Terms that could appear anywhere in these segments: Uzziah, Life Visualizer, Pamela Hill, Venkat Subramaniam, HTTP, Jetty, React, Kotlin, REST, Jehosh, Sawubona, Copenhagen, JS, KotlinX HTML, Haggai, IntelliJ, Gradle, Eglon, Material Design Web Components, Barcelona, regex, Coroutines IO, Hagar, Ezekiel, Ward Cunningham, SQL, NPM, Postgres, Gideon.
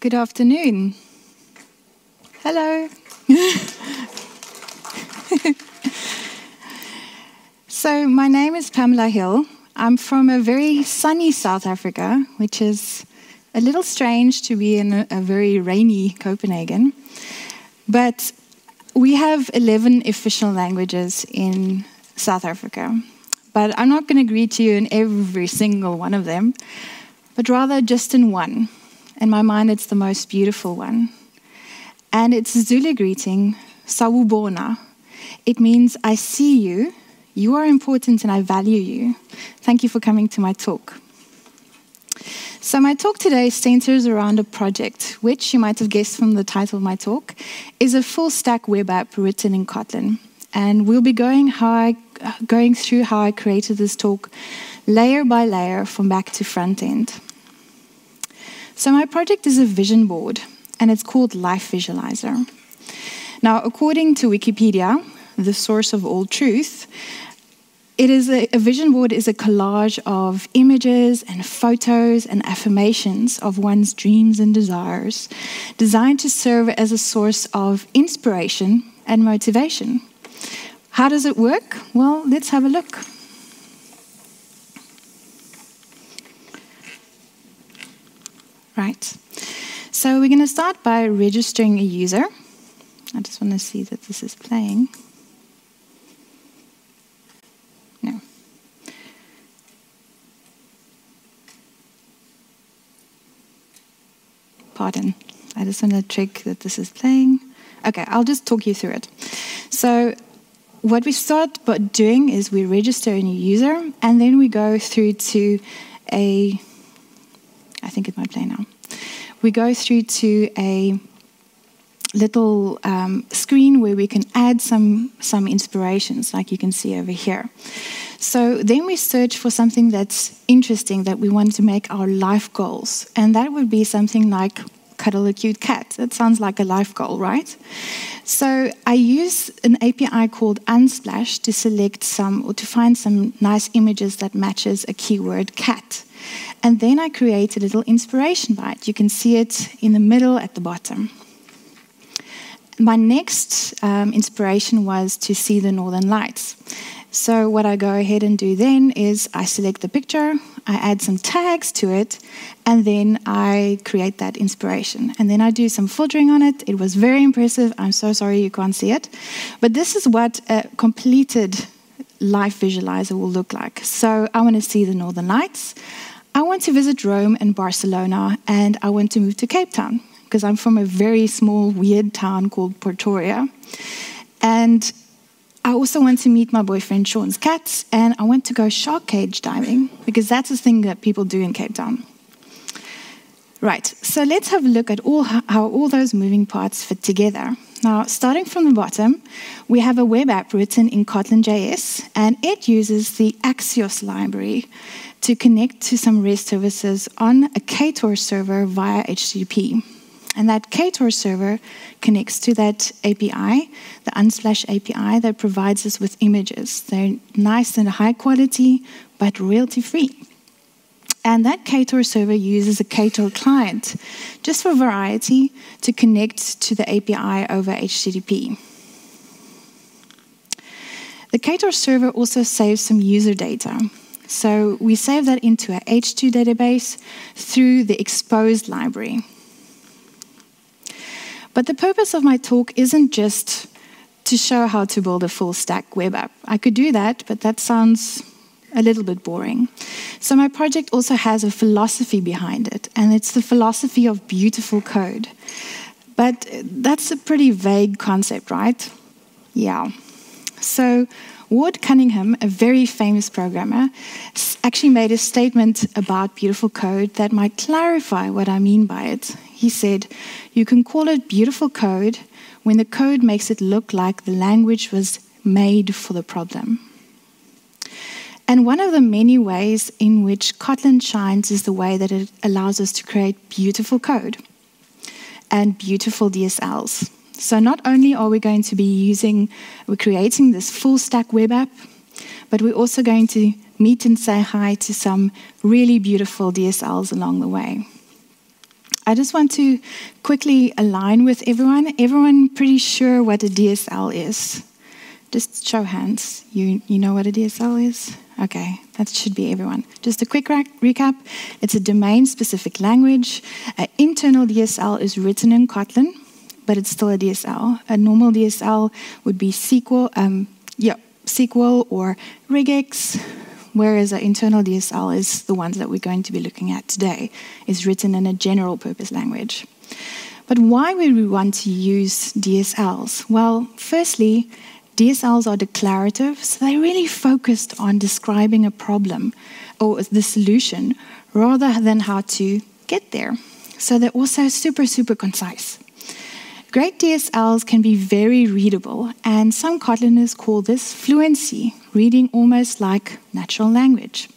Good afternoon. Hello. So my name is Pamela Hill. I'm from a very sunny South Africa, which is a little strange to be in a very rainy Copenhagen. But we have 11 official languages in South Africa. But I'm not going to greet you in every single one of them, but rather just in one. In my mind, it's the most beautiful one. And it's a Zulu greeting, Sawubona. It means, I see you, you are important, and I value you. Thank you for coming to my talk. So my talk today centers around a project, which you might have guessed from the title of my talk, is a full-stack web app written in Kotlin. And we'll be going through how I created this talk layer by layer from back to front end. So my project is a vision board, and it's called Life Visualizer. Now, according to Wikipedia, the source of all truth, it is a vision board is a collage of images and photos and affirmations of one's dreams and desires, designed to serve as a source of inspiration and motivation. How does it work? Well, let's have a look. Right, so we're going to start by registering a user. I just want to see that this is playing. No. Pardon, I just want to check that this is playing. Okay, I'll just talk you through it. So what we start by doing is we register a new user, and then we go through to a We go through to a little screen where we can add some inspirations, like you can see over here. So then we search for something that's interesting that we want to make our life goals. And that would be something like cuddle a cute cat. That sounds like a life goal, right? So I use an API called Unsplash to select some, or to find some nice images that matches a keyword cat. And then I create a little inspiration bite. You can see it in the middle at the bottom. My next inspiration was to see the northern lights. So what I go ahead and do then is I select the picture, I add some tags to it, and then I create that inspiration. And then I do some filtering on it. It was very impressive. I'm so sorry you can't see it. But this is what a completed Life Visualizer will look like. So I want to see the northern lights. I want to visit Rome and Barcelona, and I want to move to Cape Town, because I'm from a very small, weird town called Pretoria. And I also want to meet my boyfriend Sean's cats, and I want to go shark cage diving, because that's a thing that people do in Cape Town. Right, so let's have a look at how all those moving parts fit together. Now, starting from the bottom, we have a web app written in Kotlin.js, and it uses the Axios library to connect to some REST services on a Ktor server via HTTP. And that Ktor server connects to that API, the Unsplash API, that provides us with images. They're nice and high quality, but royalty-free. And that Ktor server uses a Ktor client, just for variety, to connect to the API over HTTP. The Ktor server also saves some user data. So we save that into our H2 database through the exposed library. But the purpose of my talk isn't just to show how to build a full-stack web app. I could do that, but that sounds a little bit boring. So my project also has a philosophy behind it, and it's the philosophy of beautiful code. But that's a pretty vague concept, right? Yeah. So Ward Cunningham, a very famous programmer, actually made a statement about beautiful code that might clarify what I mean by it. He said, "You can call it beautiful code when the code makes it look like the language was made for the problem." And one of the many ways in which Kotlin shines is the way that it allows us to create beautiful code and beautiful DSLs. So not only are we going to be creating this full stack web app, but we're also going to meet and say hi to some really beautiful DSLs along the way. I just want to quickly align with everyone. Everyone pretty sure what a DSL is? Just show hands. You know what a DSL is? Okay, that should be everyone. Just a quick recap. It's a domain-specific language. An internal DSL is written in Kotlin, but it's still a DSL. A normal DSL would be SQL or regex, whereas our internal DSL is the ones that we're going to be looking at today, is written in a general purpose language. But why would we want to use DSLs? Well, firstly, DSLs are declarative, so they're really focused on describing a problem or the solution rather than how to get there. So they're also super, super concise. Great DSLs can be very readable, and some Kotliners call this fluency, reading almost like natural language.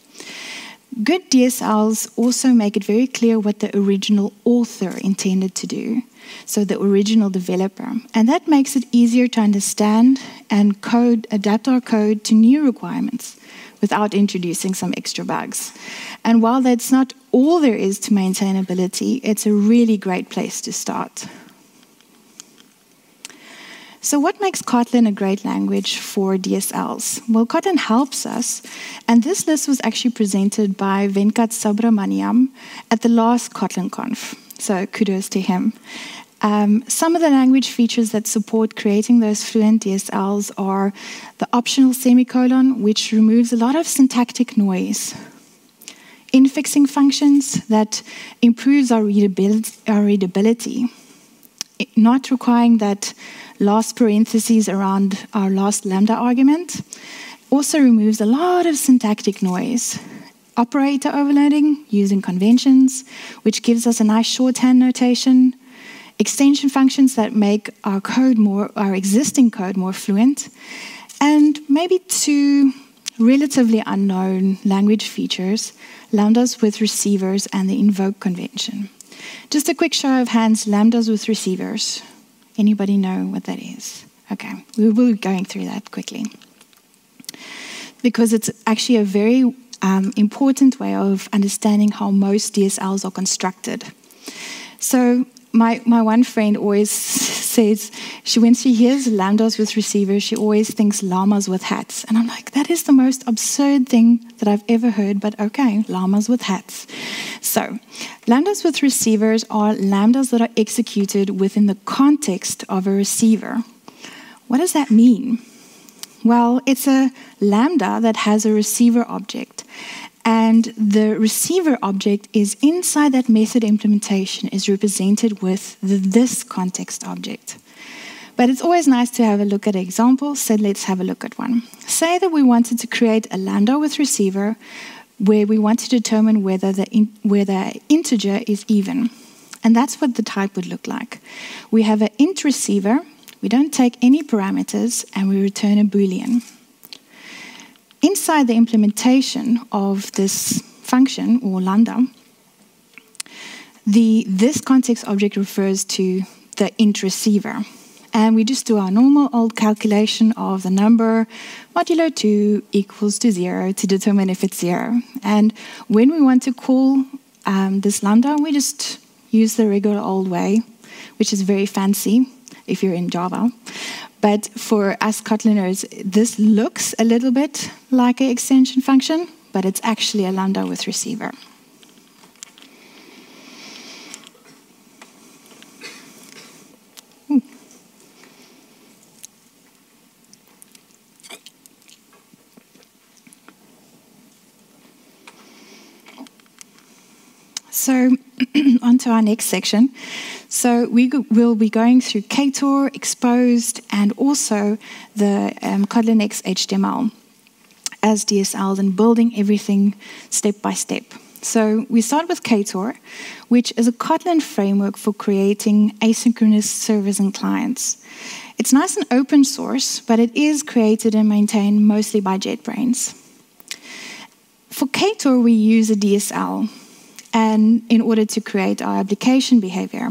Good DSLs also make it very clear what the original author intended to do, so the original developer. And that makes it easier to understand and adapt our code to new requirements without introducing some extra bugs. And while that's not all there is to maintainability, it's a really great place to start. So what makes Kotlin a great language for DSLs? Well, Kotlin helps us, and this list was actually presented by Venkat Subramaniam at the last KotlinConf, so kudos to him. Some of the language features that support creating those fluent DSLs are the optional semicolon, which removes a lot of syntactic noise. Infixing functions that improves our readability. Not requiring that last parentheses around our last lambda argument. Also removes a lot of syntactic noise. Operator overloading using conventions, which gives us a nice shorthand notation. Extension functions that make our code our existing code more fluent. And maybe two relatively unknown language features, lambdas with receivers and the invoke convention. Just a quick show of hands, lambdas with receivers. Anybody know what that is? Okay, we will be going through that quickly. Because it's actually a very important way of understanding how most DSLs are constructed. So my one friend always says, when she hears lambdas with receivers, she always thinks llamas with hats. And I'm like, that is the most absurd thing that I've ever heard, but okay, llamas with hats. So, lambdas with receivers are lambdas that are executed within the context of a receiver. What does that mean? Well, it's a lambda that has a receiver object. And the receiver object is inside that method implementation is represented with this context object. But it's always nice to have a look at an example, so let's have a look at one. Say that we wanted to create a lambda with receiver where we want to determine whether the integer is even. And that's what the type would look like. We have an int receiver, we don't take any parameters, and we return a boolean. Inside the implementation of this function, or lambda, this context object refers to the int receiver. And we just do our normal old calculation of the number modulo 2 equals to 0 to determine if it's 0. And when we want to call this lambda, we just use the regular old way, which is very fancy if you're in Java. But for us Kotliners, this looks a little bit like an extension function, but it's actually a lambda with receiver. Ooh. So, on to our next section. So we will be going through Ktor, Exposed, and also the KotlinX HTML as DSLs and building everything step by step. So we start with Ktor, which is a Kotlin framework for creating asynchronous servers and clients. It's nice and open source, but it is created and maintained mostly by JetBrains. For Ktor, we use a DSL. And in order to create our application behavior.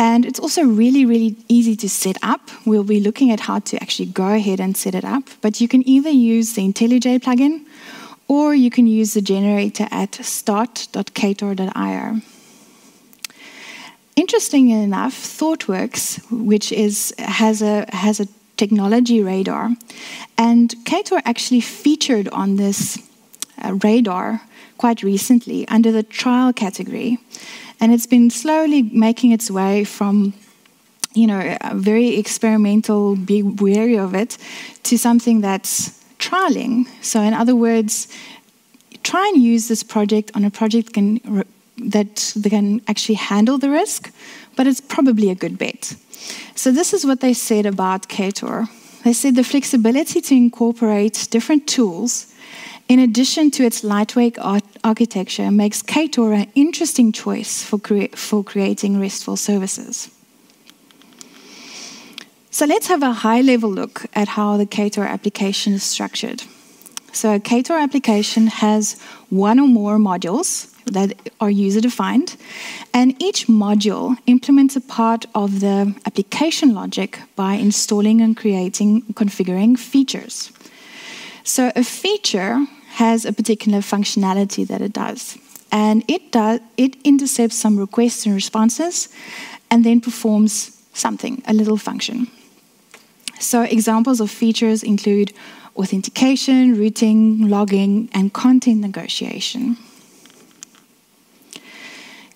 And it's also really, really easy to set up. We'll be looking at how to actually go ahead and set it up. But you can either use the IntelliJ plugin, or you can use the generator at start.ktor.io. Interestingly enough, ThoughtWorks, which has a technology radar, and Ktor actually featured on this radar quite recently under the trial category. And it's been slowly making its way from, you know, very experimental, be wary of it, to something that's trialing. So in other words, try and use this project on a project that can actually handle the risk, but it's probably a good bet. So this is what they said about Ktor. They said the flexibility to incorporate different tools in addition to its lightweight architecture makes Ktor an interesting choice for creating RESTful services. So let's have a high-level look at how the Ktor application is structured. So a Ktor application has one or more modules that are user-defined, and each module implements a part of the application logic by installing and creating, configuring features. So a feature has a particular functionality that it does, and it intercepts some requests and responses, and then performs something, a little function. So examples of features include authentication, routing, logging, and content negotiation.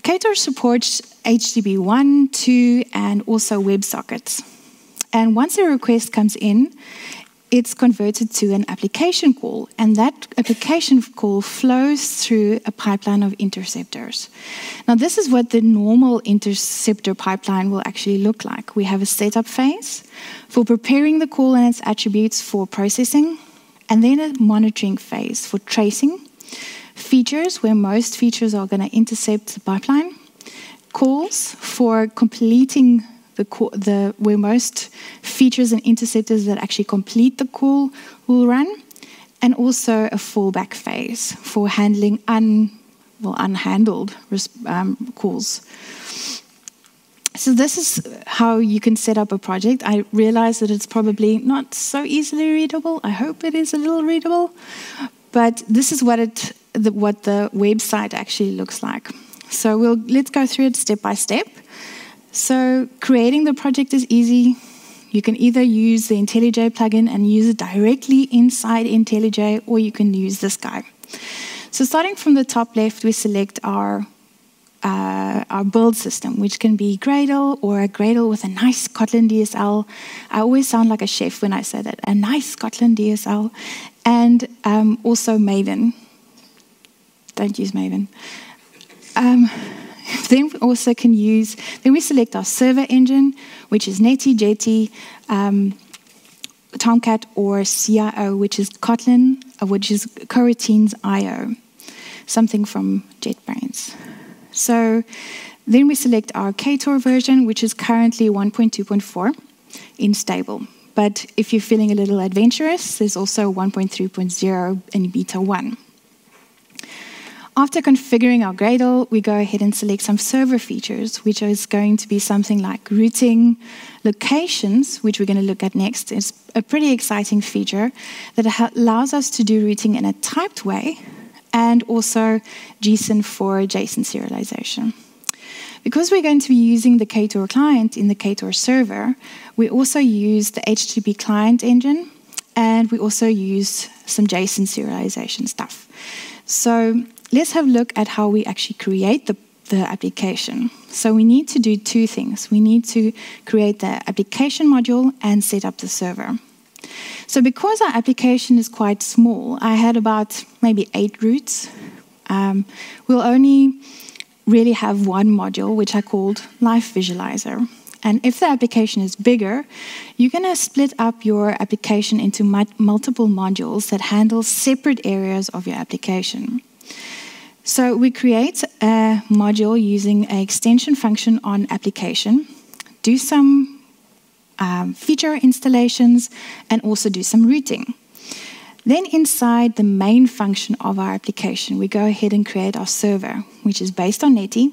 Ktor supports HTTP 1, 2, and also WebSockets. And once a request comes in, it's converted to an application call, and that application call flows through a pipeline of interceptors. Now, this is what the normal interceptor pipeline will actually look like. We have a setup phase for preparing the call and its attributes for processing, and then a monitoring phase for tracing features, where most features are going to intercept the pipeline, calls for completing where most features and interceptors that actually complete the call will run, and also a fallback phase for handling unhandled calls. So this is how you can set up a project. I realize that it's probably not so easily readable. I hope it is a little readable, but this is what the website actually looks like. So let's go through it step by step. So creating the project is easy. You can either use the IntelliJ plugin and use it directly inside IntelliJ, or you can use this guy. So starting from the top left, we select our build system, which can be Gradle, or a Gradle with a nice Kotlin DSL. I always sound like a chef when I say that, a nice Kotlin DSL. And also Maven. Don't use Maven. Then we also can use, then we select our server engine, which is Netty, Jetty, Tomcat, or CIO, which is Kotlin, which is Coroutines IO, something from JetBrains. So then we select our Ktor version, which is currently 1.2.4 in stable. But if you're feeling a little adventurous, there's also 1.3.0 in beta 1. After configuring our Gradle, we go ahead and select some server features, which is going to be something like routing, locations, which we're going to look at next. It's a pretty exciting feature that allows us to do routing in a typed way, and also JSON for JSON serialization. Because we're going to be using the Ktor client in the Ktor server, we also use the HTTP client engine, and we also use some JSON serialization stuff. So let's have a look at how we actually create the application. So we need to do two things. We need to create the application module and set up the server. So because our application is quite small, I had about maybe 8 routes. We'll only really have one module, which I called Life Visualizer. And if the application is bigger, you're going to split up your application into multiple modules that handle separate areas of your application. So we create a module using an extension function on application, do some feature installations, and also do some routing. Then inside the main function of our application, we go ahead and create our server, which is based on Netty,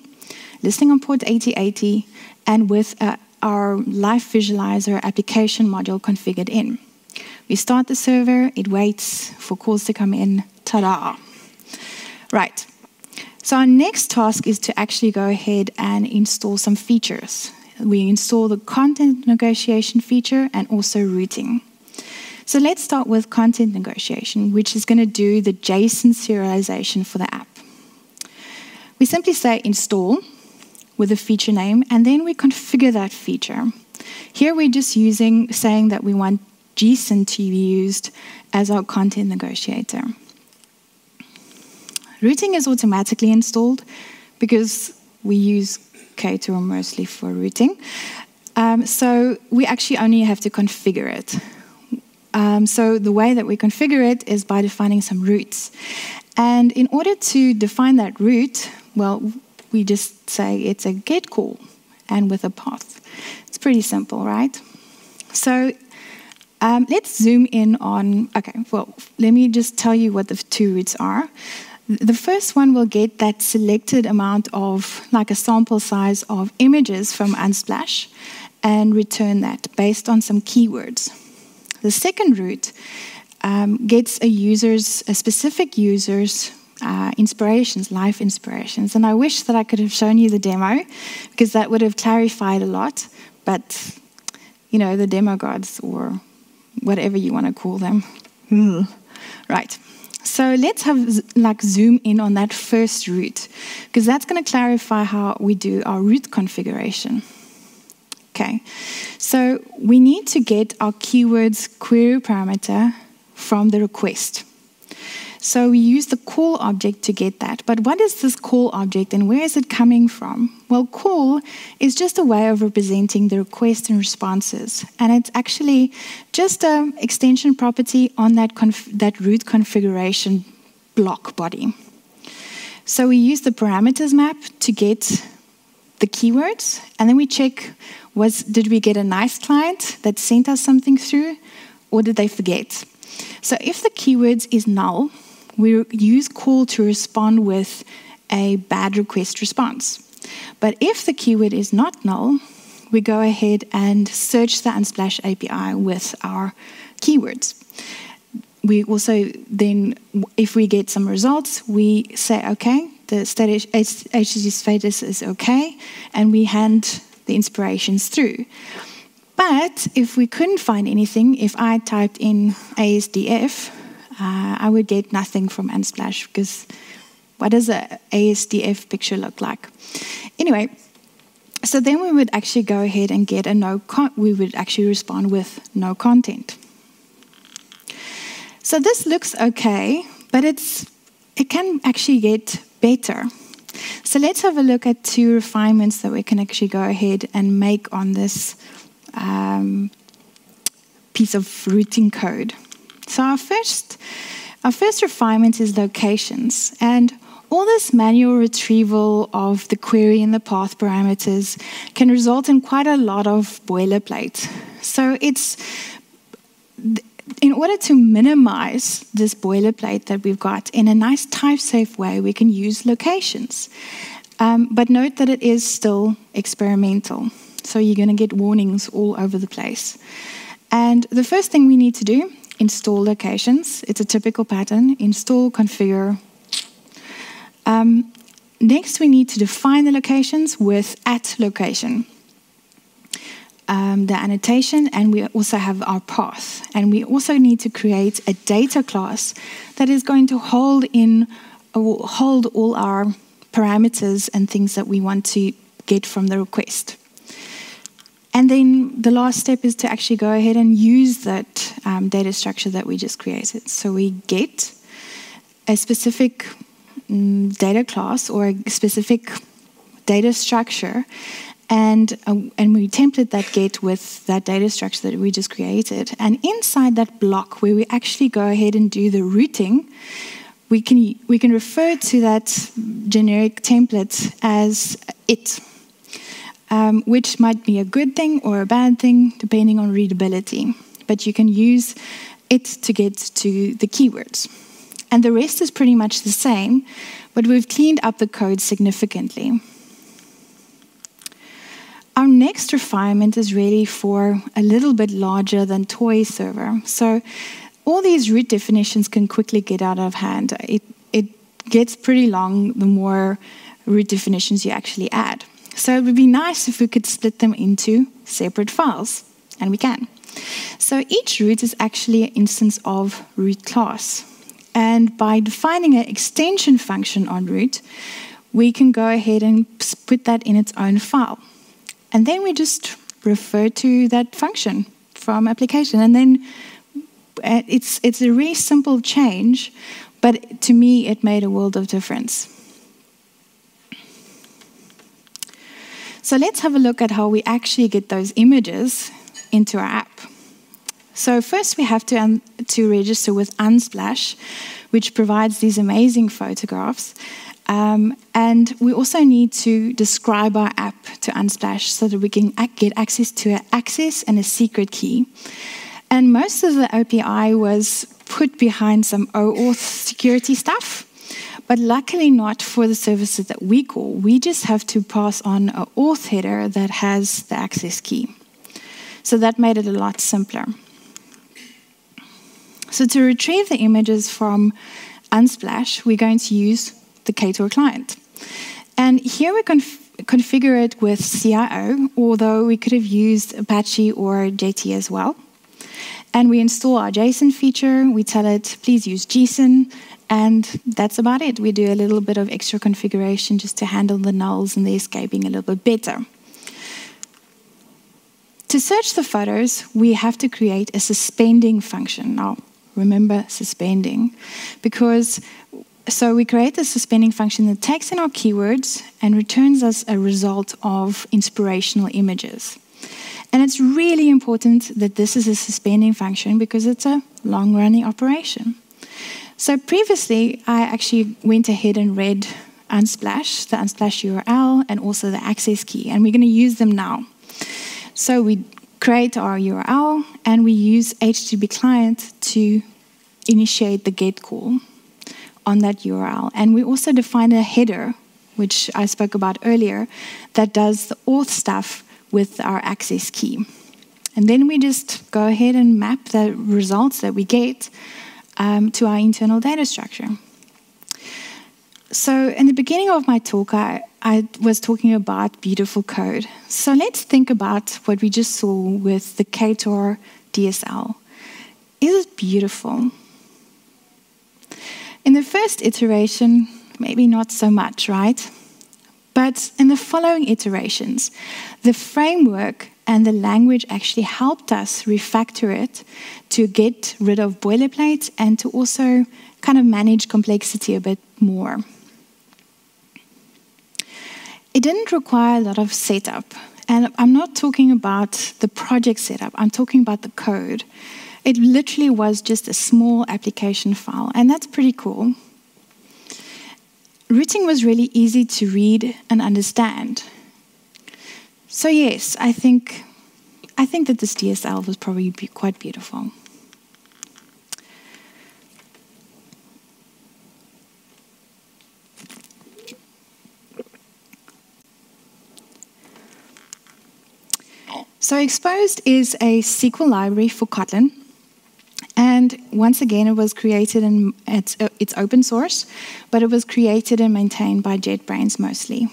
listening on port 8080, and with our Life Visualizer application module configured in. We start the server, it waits for calls to come in, ta-da. Right, so our next task is to actually go ahead and install some features. We install the content negotiation feature and also routing. So let's start with content negotiation, which is going to do the JSON serialization for the app. We simply say install with a feature name, and then we configure that feature. Here we're just saying that we want JSON to be used as our content negotiator. Routing is automatically installed because we use Ktor mostly for routing. So we actually only have to configure it. So the way that we configure it is by defining some routes. And in order to define that route, well, we just say it's a GET call and with a path. It's pretty simple, right? So let's zoom in on, okay, well, let me just tell you what the two routes are. The first one will get that selected amount of, like a sample size of images from Unsplash and return that based on some keywords. The second route gets a specific user's inspirations, life inspirations. And I wish that I could have shown you the demo because that would have clarified a lot. But, you know, the demo gods or whatever you want to call them. Right. So let's zoom in on that first route because that's going to clarify how we do our route configuration. Okay, so we need to get our keywords query parameter from the request. So we use the call object to get that. But what is this call object and where is it coming from? Well, call is just a way of representing the request and responses. And it's actually just an extension property on that route configuration block body. So we use the parameters map to get the keywords. And then we check, did we get a nice client that sent us something through? Or did they forget? So if the keywords is null, we use call to respond with a bad request response. But if the keyword is not null, we go ahead and search the Unsplash API with our keywords. We also then, if we get some results, we say, okay, the HTTP status is okay, and we hand the inspirations through. But if we couldn't find anything, if I typed in ASDF, I would get nothing from Unsplash because what does an ASDF picture look like? Anyway, so then we would actually go ahead and get a we would actually respond with no content. So this looks okay, but it can actually get better. So let's have a look at two refinements that we can actually go ahead and make on this piece of routing code. So our first refinement is locations, and all this manual retrieval of the query and the path parameters can result in quite a lot of boilerplate. So it's in order to minimize this boilerplate that we've got in a nice type-safe way, we can use locations. But note that it is still experimental. So you're going to get warnings all over the place. And the first thing we need to do, install locations. It's a typical pattern. Install, configure. Next, we need to define the locations with @location. The annotation, and we also have our path. And we also need to create a data class that is going to hold all our parameters and things that we want to get from the request. And then the last step is to actually go ahead and use that data structure that we just created. So we get a specific data class or a specific data structure, and we template that get with that data structure that we just created. And inside that block where we actually go ahead and do the routing, we can refer to that generic template as it. Which might be a good thing or a bad thing, depending on readability. But you can use it to get to the keywords. And the rest is pretty much the same, but we've cleaned up the code significantly. Our next refinement is really for a little bit larger than toy server. So all these root definitions can quickly get out of hand. It gets pretty long the more root definitions you actually add. So it would be nice if we could split them into separate files, and we can. So each root is actually an instance of root class. And by defining an extension function on root, we can go ahead and put that in its own file. And then we just refer to that function from application. And then it's a really simple change, but to me, it made a world of difference. So let's have a look at how we actually get those images into our app. So first we have to register with Unsplash, which provides these amazing photographs. And we also need to describe our app to Unsplash so that we can get access to an access and a secret key. And most of the API was put behind some OAuth security stuff, but luckily not for the services that we call. We just have to pass on an auth header that has the access key. So that made it a lot simpler. So to retrieve the images from Unsplash, we're going to use the Ktor client. And here we configure it with CIO, although we could have used Apache or Jetty as well. And we install our JSON feature, we tell it, please use JSON, and that's about it. We do a little bit of extra configuration just to handle the nulls and the escaping a little bit better. To search the photos, we have to create a suspending function. Now, remember suspending, because so we create a suspending function that takes in our keywords and returns us a result of inspirational images. And it's really important that this is a suspending function because it's a long-running operation. So previously, I actually went ahead and read Unsplash, the Unsplash URL, and also the access key, and we're going to use them now. So we create our URL, and we use HTTP client to initiate the GET call on that URL. And we also define a header, which I spoke about earlier, that does the auth stuff with our access key. And then we just go ahead and map the results that we get to our internal data structure. So in the beginning of my talk, I was talking about beautiful code. So let's think about what we just saw with the Ktor DSL. Is it beautiful? In the first iteration, maybe not so much, right? But in the following iterations, the framework and the language actually helped us refactor it to get rid of boilerplate and to also kind of manage complexity a bit more. It didn't require a lot of setup. And I'm not talking about the project setup, I'm talking about the code. It literally was just a small application file, and that's pretty cool. Routing was really easy to read and understand. So yes, I think that this DSL was probably quite beautiful. So Exposed is a SQL library for Kotlin. And once again, it was created in it's open source, but it was created and maintained by JetBrains mostly.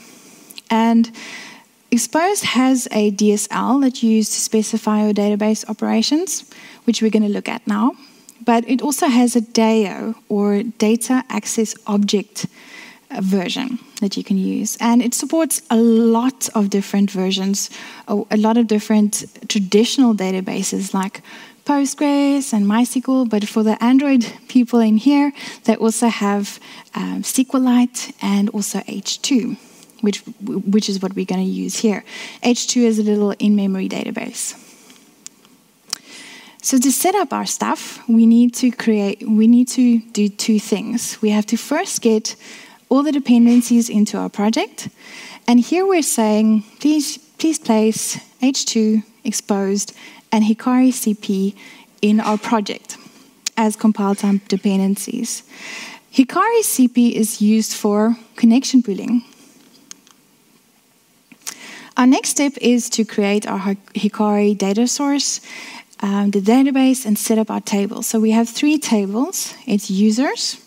And Exposed has a DSL that you use to specify your database operations, which we're going to look at now. But it also has a DAO, or Data Access Object version that you can use. And it supports a lot of different versions, a lot of different traditional databases like Postgres and MySQL, but for the Android people in here, they also have SQLite and also H2, which is what we're going to use here. H2 is a little in-memory database. So to set up our stuff, we need to do two things. We have to first get all the dependencies into our project, and here we're saying please place H2 exposed and HikariCP in our project as compile time dependencies. HikariCP is used for connection pooling. Our next step is to create our Hikari data source, the database, and set up our table. So we have three tables. It's users,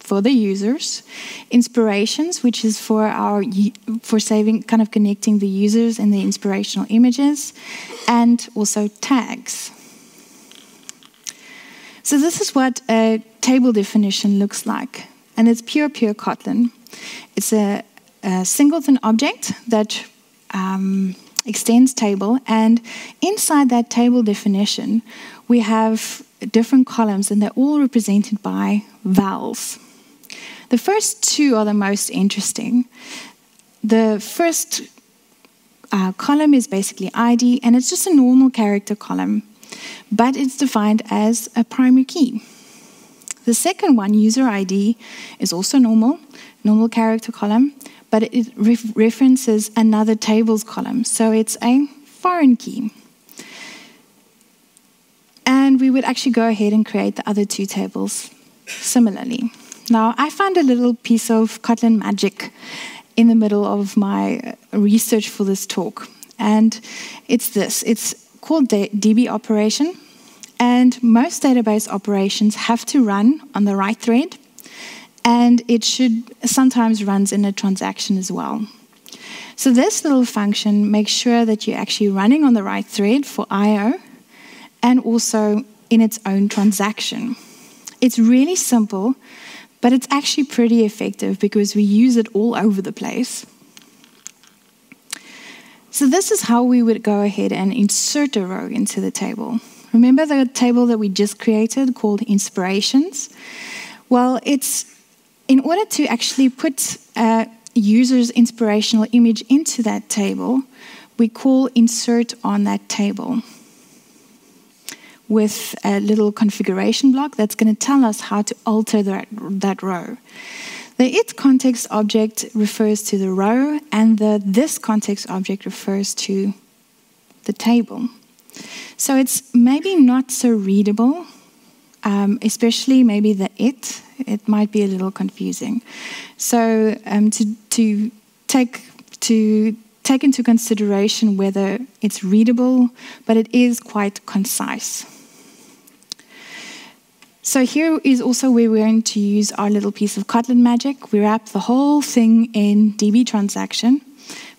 for the users, inspirations, which is for saving, kind of connecting the users and the inspirational images, and also tags. So this is what a table definition looks like, and it's pure Kotlin. It's a singleton object that extends table, and inside that table definition we have different columns, and they're all represented by vowels. The first two are the most interesting. The first column is basically ID, and it's just a normal character column, but it's defined as a primary key. The second one, user ID, is also normal character column, but it references another table's column, so it's a foreign key. And we would actually go ahead and create the other two tables similarly. Now, I found a little piece of Kotlin magic in the middle of my research for this talk, and it's this. It's called the DB operation, and most database operations have to run on the write thread, and it sometimes runs in a transaction as well. So this little function makes sure that you're actually running on the right thread for IO and also in its own transaction. It's really simple, but it's actually pretty effective because we use it all over the place. So this is how we would go ahead and insert a row into the table. Remember the table that we just created called Inspirations? Well, it's in order to actually put a user's inspirational image into that table, we call insert on that table with a little configuration block that's going to tell us how to alter that row. The it context object refers to the row, and the this context object refers to the table. So it's maybe not so readable, especially maybe the it. It might be a little confusing. So to take into consideration whether it's readable, but it is quite concise. So here is also where we're going to use our little piece of Kotlin magic. We wrap the whole thing in DB transaction,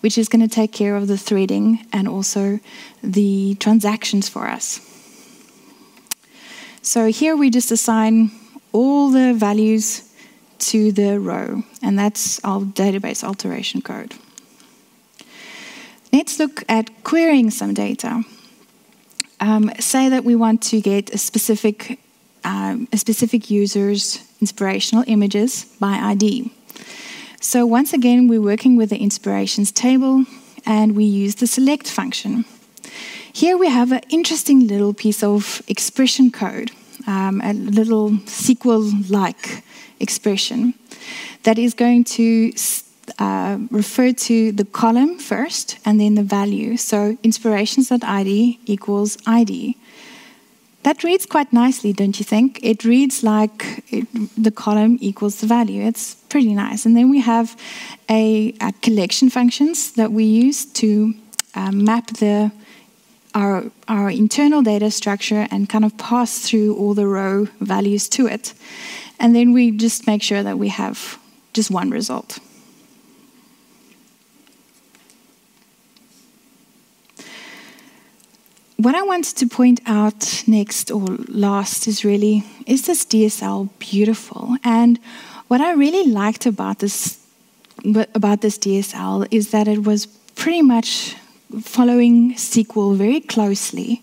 which is going to take care of the threading and also the transactions for us. So here we just assign all the values to the row, and that's our database alteration code. Let's look at querying some data. Say that we want to get a specific user's inspirational images by ID. So once again, we're working with the inspirations table, and we use the select function. Here we have an interesting little piece of expression code, a little SQL-like expression that is going to refer to the column first and then the value. So inspirations.id equals ID. That reads quite nicely, don't you think? It reads like the column equals the value. It's pretty nice. And then we have a collection functions that we use to map our internal data structure and kind of pass through all the row values to it. And then we just make sure that we have just one result. What I wanted to point out next or last is really, is this DSL beautiful? And what I really liked about this DSL is that it was pretty much following SQL very closely,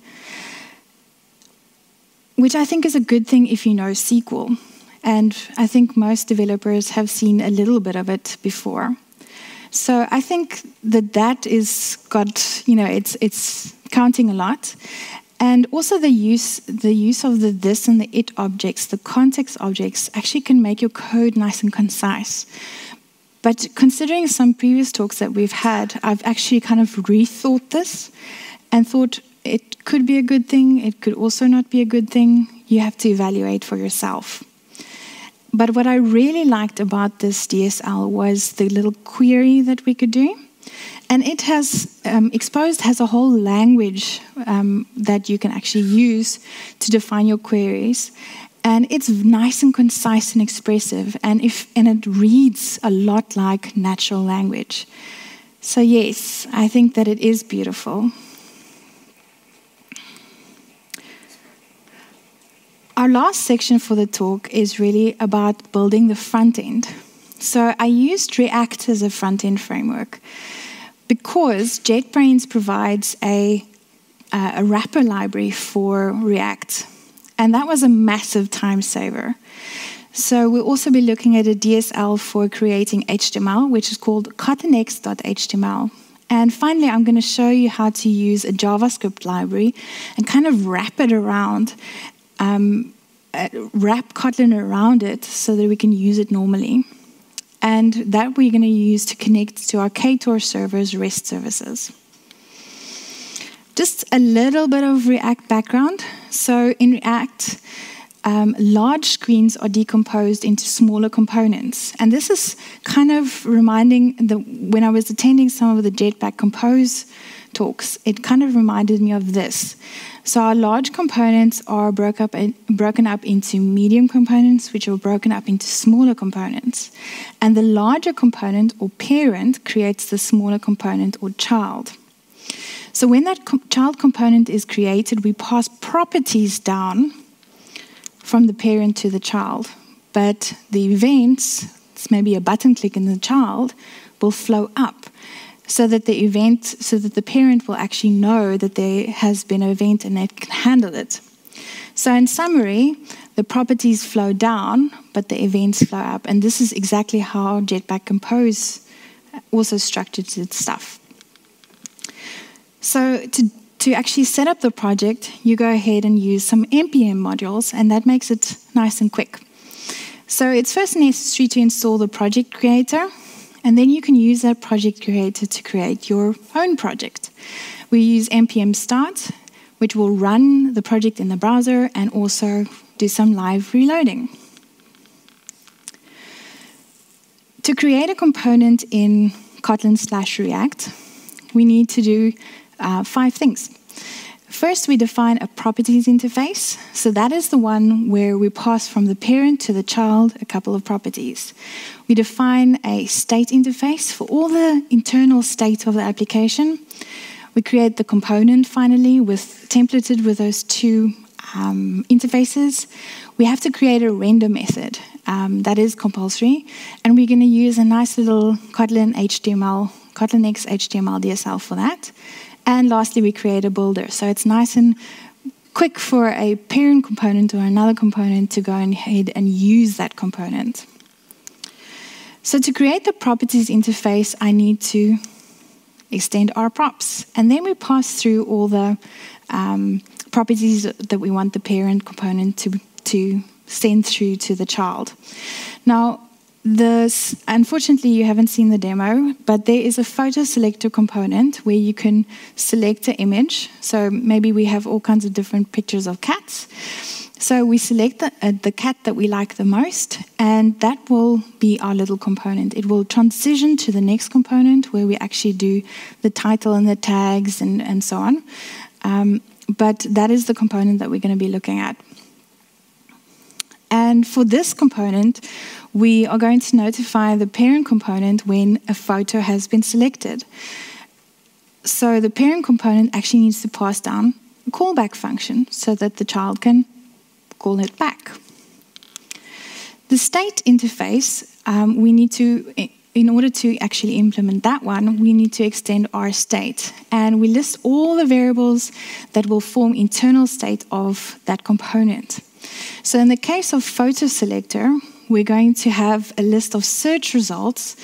which I think is a good thing if you know SQL. And I think most developers have seen a little bit of it before. So I think that is got, you know, it's counting a lot. And also the use of the this and the it objects, the context objects, actually can make your code nice and concise. But considering some previous talks that we've had, I've actually kind of rethought this and thought it could be a good thing, it could also not be a good thing. You have to evaluate for yourself. But what I really liked about this DSL was the little query that we could do. And it has, Exposed has a whole language that you can actually use to define your queries. And it's nice and concise and expressive, and it reads a lot like natural language. So yes, I think that it is beautiful. Our last section for the talk is really about building the front end. So I used React as a front end framework because JetBrains provides a wrapper library for React. And that was a massive time saver. So we'll also be looking at a DSL for creating HTML, which is called KotlinX.html. And finally, I'm going to show you how to use a JavaScript library and kind of wrap it around, wrap Kotlin around it so that we can use it normally. And that we're going to use to connect to our Ktor servers, REST services. Just a little bit of React background. So in React, large screens are decomposed into smaller components. And this is kind of reminding, when I was attending some of the Jetpack Compose talks, it kind of reminded me of this. So our large components are broken up into medium components, which are broken up into smaller components. And the larger component or parent creates the smaller component or child. So when that child component is created, we pass properties down from the parent to the child. But the events, it's maybe a button click in the child, will flow up so that the event, so that the parent will actually know that there has been an event and it can handle it. So in summary, the properties flow down, but the events flow up. And this is exactly how Jetpack Compose also structures its stuff. So to actually set up the project, you go ahead and use some NPM modules, and that makes it nice and quick. So it's first necessary to install the project creator, and then you can use that project creator to create your own project. We use NPM start, which will run the project in the browser and also do some live reloading. To create a component in Kotlin/React, we need to do 5 things. First, we define a properties interface. So that is the one where we pass from the parent to the child a couple of properties. We define a state interface for all the internal state of the application. We create the component finally, templated with those 2 interfaces. We have to create a render method. That is compulsory. And we're going to use a nice little Kotlin HTML DSL for that. And lastly, we create a builder. So it's nice and quick for a parent component or another component to go ahead and use that component. So to create the properties interface, I need to extend our props. And then we pass through all the properties that we want the parent component to send through to the child. Now, unfortunately, you haven't seen the demo, but there is a photo selector component where you can select an image. So maybe we have all kinds of different pictures of cats. So we select the cat that we like the most, and that will be our little component. It will transition to the next component where we actually do the title and the tags and so on. But that is the component that we're going to be looking at. And for this component, we are going to notify the parent component when a photo has been selected. So the parent component actually needs to pass down a callback function so that the child can call it back. The state interface, we need to, in order to actually implement that one, we need to extend our state. And we list all the variables that will form internal state of that component. So in the case of photo selector, we're going to have a list of search results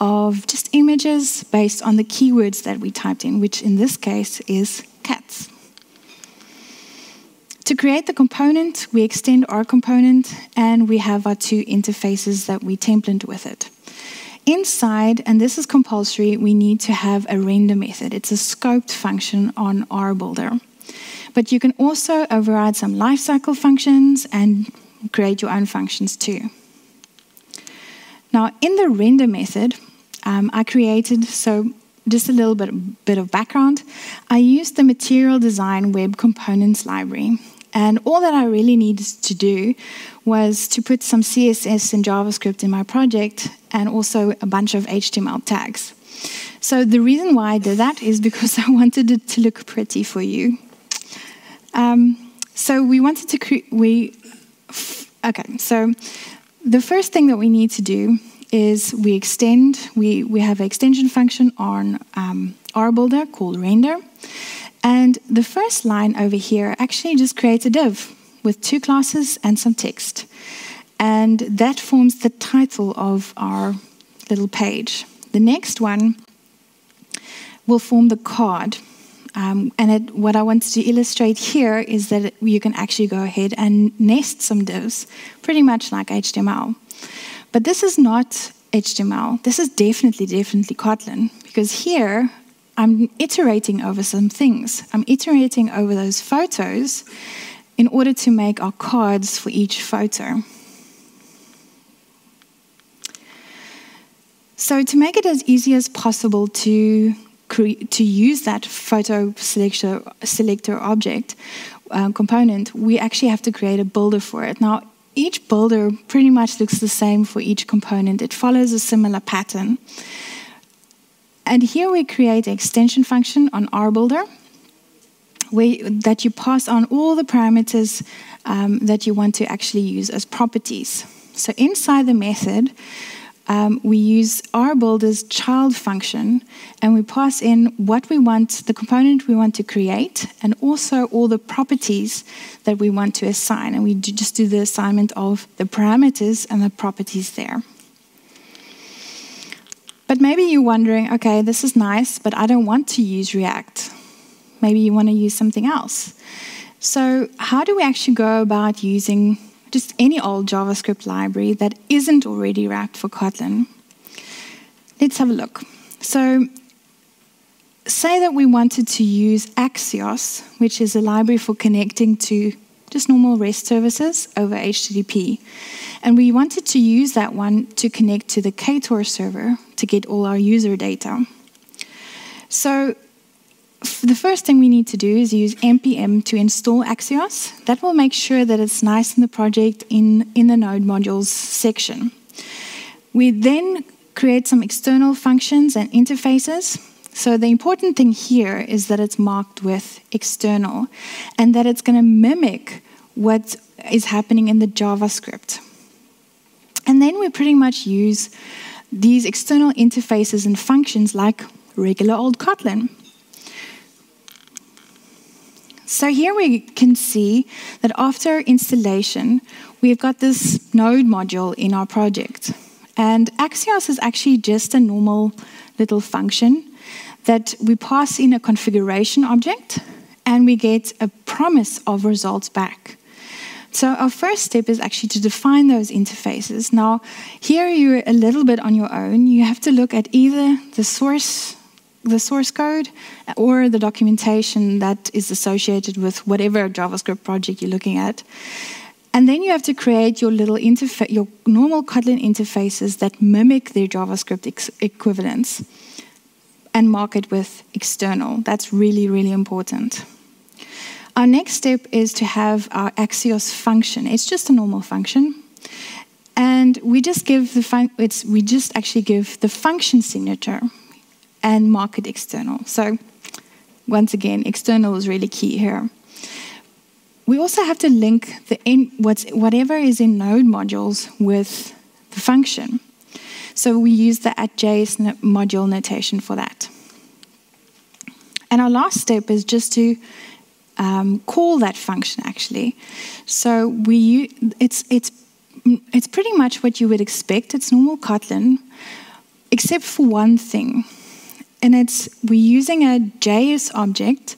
of just images based on the keywords that we typed in, which in this case is cats. To create the component, we extend our component, and we have our 2 interfaces that we template with it. Inside, and this is compulsory, we need to have a render method. It's a scoped function on our builder. But you can also override some lifecycle functions and create your own functions too. Now, in the render method, I created, so just a little bit of background. I used the Material Design Web Components library. And all that I really needed to do was to put some CSS and JavaScript in my project and also a bunch of HTML tags. So the reason why I did that is because I wanted it to look pretty for you. So we wanted to create, so the first thing that we need to do is we extend, we have an extension function on RBuilder called render. And the first line over here actually just creates a div with two classes and some text. And that forms the title of our little page. The next one will form the card. What I want to illustrate here is that you can actually go ahead and nest some divs, pretty much like HTML. But this is not HTML. This is definitely Kotlin, because here, I'm iterating over some things. I'm iterating over those photos in order to make our cards for each photo. So to make it as easy as possible to use that photo selector object component, we actually have to create a builder for it. Now, each builder pretty much looks the same for each component. It follows a similar pattern. And here we create an extension function on RBuilder that you pass on all the parameters that you want to actually use as properties. So inside the method, we use RBuilder's child function, and we pass in what we want, the component we want to create, and also all the properties that we want to assign. And we just do the assignment of the parameters and the properties there. But maybe you're wondering, okay, this is nice, but I don't want to use React. Maybe you want to use something else. So how do we actually go about using just any old JavaScript library that isn't already wrapped for Kotlin? Let's have a look. So say that we wanted to use Axios, which is a library for connecting to just normal REST services over HTTP. And we wanted to use that one to connect to the Ktor server to get all our user data. So the first thing we need to do is use NPM to install Axios. That will make sure that it's nice in the project in the node modules section. We then create some external functions and interfaces. So the important thing here is that it's marked with external and that it's going to mimic what is happening in the JavaScript. And then we pretty much use these external interfaces and functions like regular old Kotlin. So here we can see that after installation, we've got this node module in our project. And Axios is actually just a normal little function that we pass in a configuration object, and we get a promise of results back. So our first step is actually to define those interfaces. Now, here you're a little bit on your own. You have to look at either the source code or the documentation that is associated with whatever JavaScript project you're looking at. And then you have to create your little interface, your normal Kotlin interfaces that mimic their JavaScript equivalents. And mark it with external. That's really, really important. Our next step is to have our Axios function. It's just a normal function, and we just give actually give the function signature and mark it external. So, once again, external is really key here. We also have to link the whatever is in node modules with the function. So we use the @js module notation for that. And our last step is just to call that function, actually. So it's pretty much what you would expect. It's normal Kotlin, except for one thing. And we're using a JS object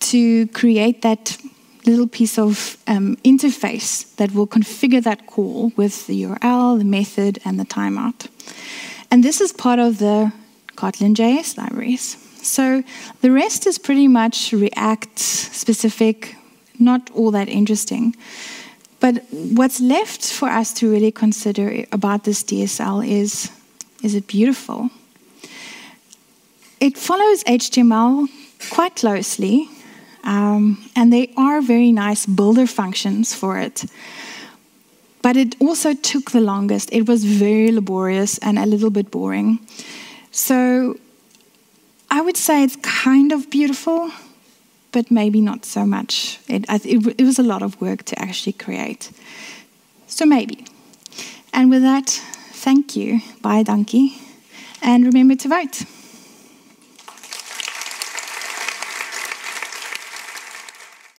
to create that little piece of interface that will configure that call with the URL, the method, and the timeout. And this is part of the Kotlin.js libraries. So the rest is pretty much React-specific, not all that interesting. But what's left for us to really consider about this DSL is it beautiful? it follows HTML quite closely, and they are very nice builder functions for it. But it also took the longest. It was very laborious and a little bit boring. So I would say it's kind of beautiful, but maybe not so much. It was a lot of work to actually create. So maybe. And with that, thank you. Bye, Donkey. And remember to vote.